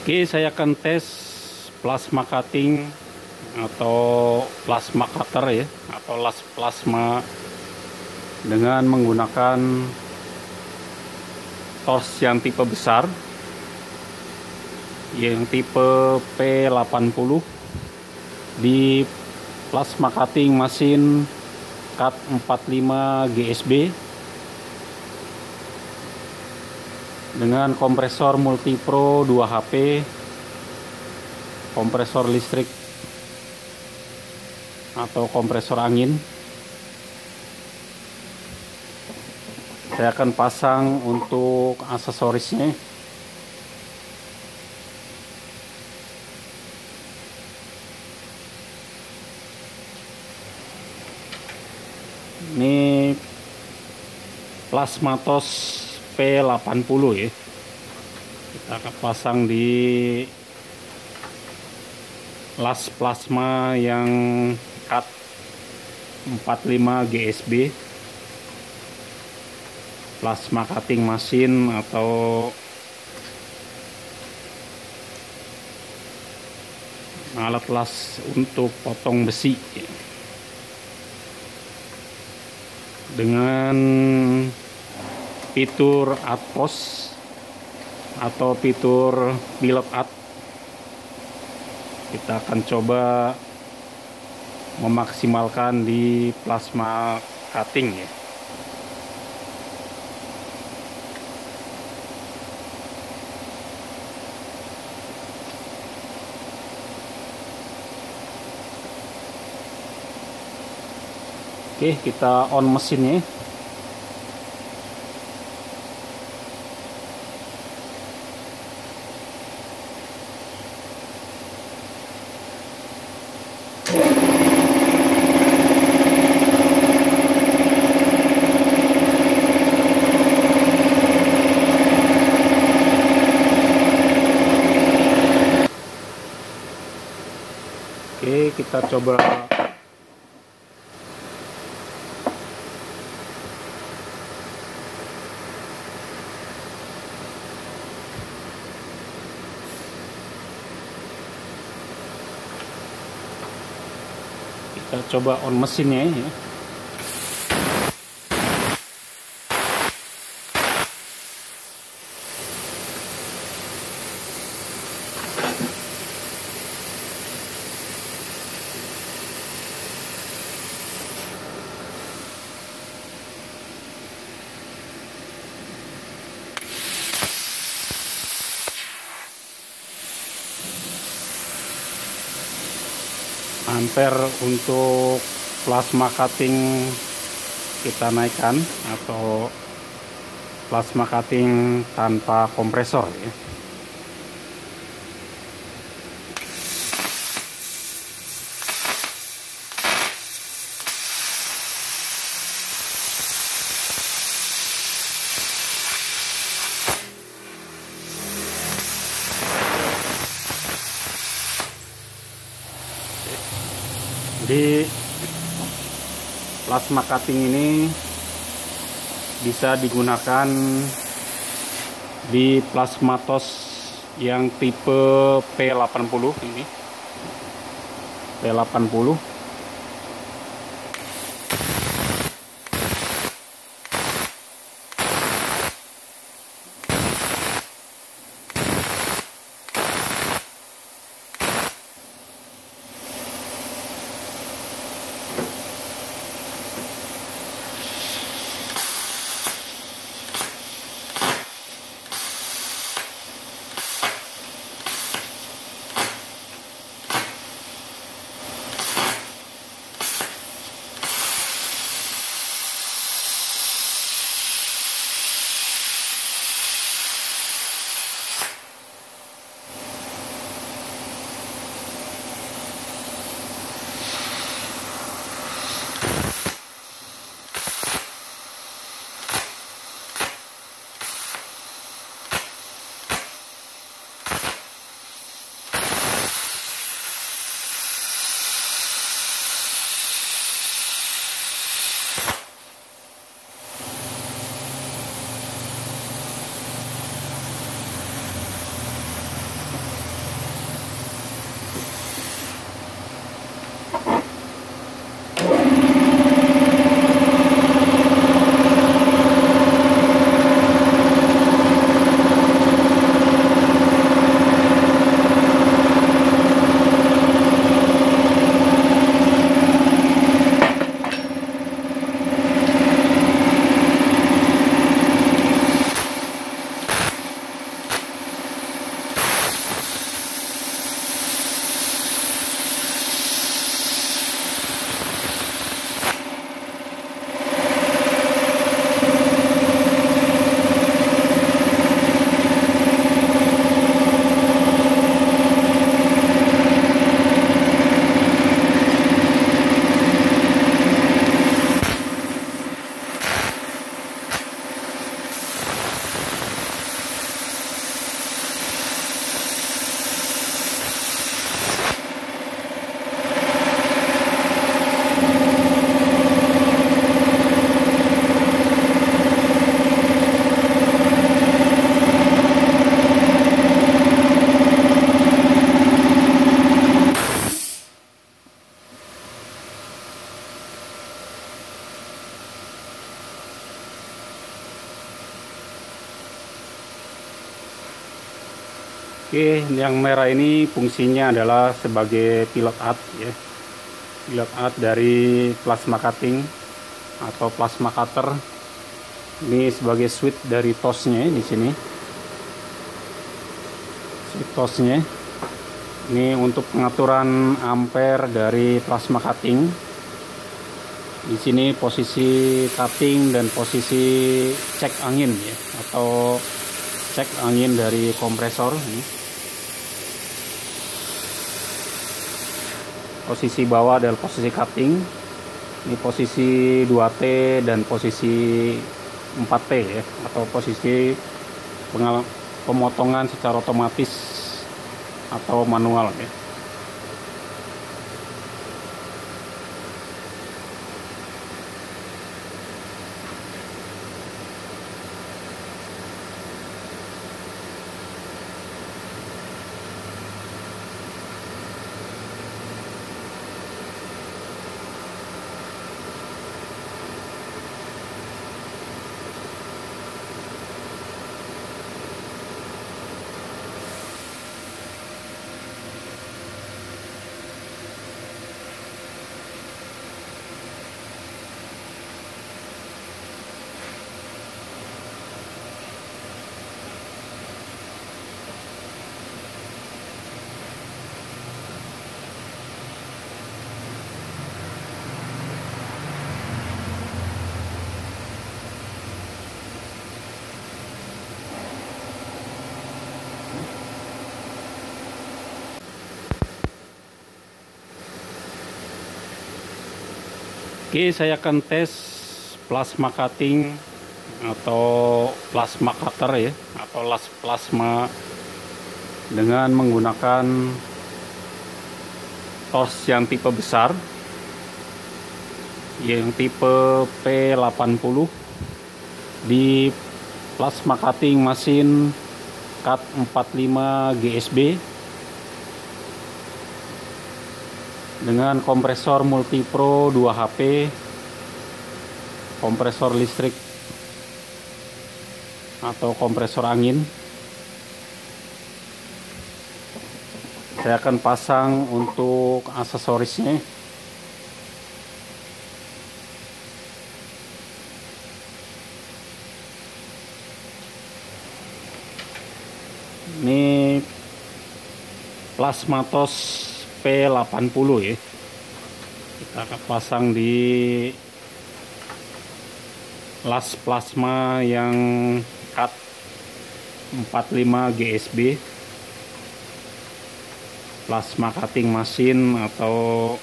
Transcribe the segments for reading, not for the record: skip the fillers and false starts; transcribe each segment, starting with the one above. Oke, saya akan tes plasma cutting atau plasma cutter ya, atau LAS Plasma dengan menggunakan torch yang tipe besar, yang tipe P80 di plasma cutting mesin Cut 45 GSB dengan kompresor Multipro 2 HP, kompresor listrik atau kompresor angin. Saya akan pasang untuk aksesorisnya. Ini plasmatos P80 ya. Kita akan pasang di LAS Plasma yang Cut 45 GSB. Plasma cutting mesin atau alat las untuk potong besi. Dengan fitur Arc Pos atau fitur Pilot Arc, kita akan coba memaksimalkan di plasma cutting ya. Oke, kita on mesinnya. Oke, kita coba on mesinnya ya. Ampere untuk plasma cutting kita naikkan, atau plasma cutting tanpa kompresor ya. Jadi plasma cutting ini bisa digunakan di plasmatos yang tipe P80 ini. P80. Oke, yang merah ini fungsinya adalah sebagai pilot arc ya. Pilot arc dari plasma cutting atau plasma cutter. Ini sebagai switch dari tosnya di sini. Switch tosnya. Ini untuk pengaturan ampere dari plasma cutting. Di sini posisi cutting dan posisi cek angin ya, atau cek angin dari kompresor ini. Posisi bawah adalah posisi cutting, ini posisi 2T dan posisi 4T ya, atau posisi pemotongan secara otomatis atau manual ya. Oke, saya akan tes plasma cutting atau plasma cutter ya, atau LAS Plasma dengan menggunakan tors yang tipe besar, yang tipe P80 di plasma cutting mesin Cut 45 GSB dengan kompresor Multipro 2 HP, kompresor listrik atau kompresor angin. Saya akan pasang untuk aksesorisnya. Ini plasmatos P80 ya, kita akan pasang di LAS Plasma yang Cut 45 GSB plasma cutting machine atau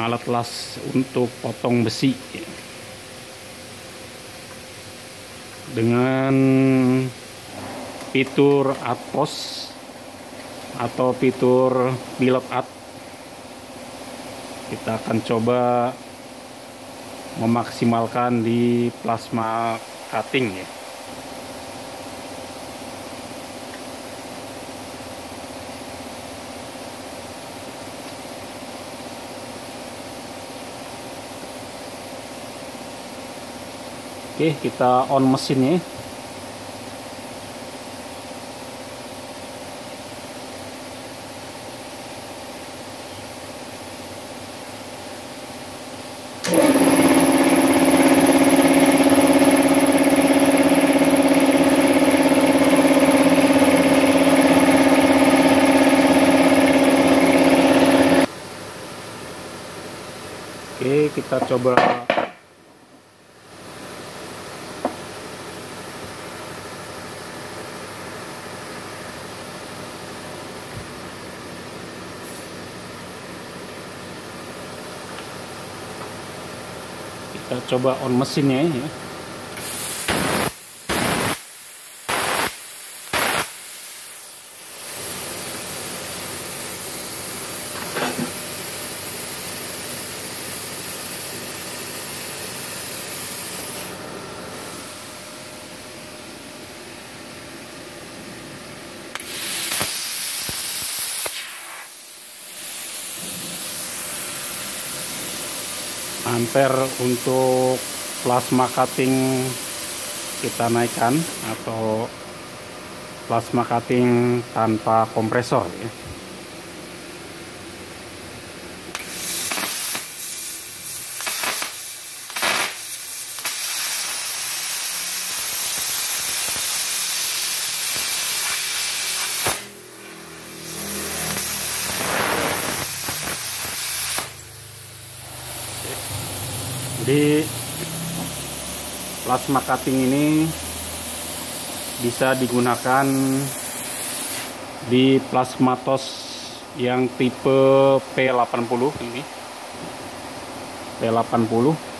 alat las untuk potong besi ya. Dengan fitur Arc Pos atau fitur Pilot Arc, kita akan coba memaksimalkan di plasma cutting ya. Oke, kita on mesinnya. Oke, kita coba on mesinnya ya. Ampere untuk plasma cutting kita naikkan atau plasma cutting tanpa kompresor ya. Jadi plasma cutting ini bisa digunakan di plasmatos yang tipe P80 ini. P80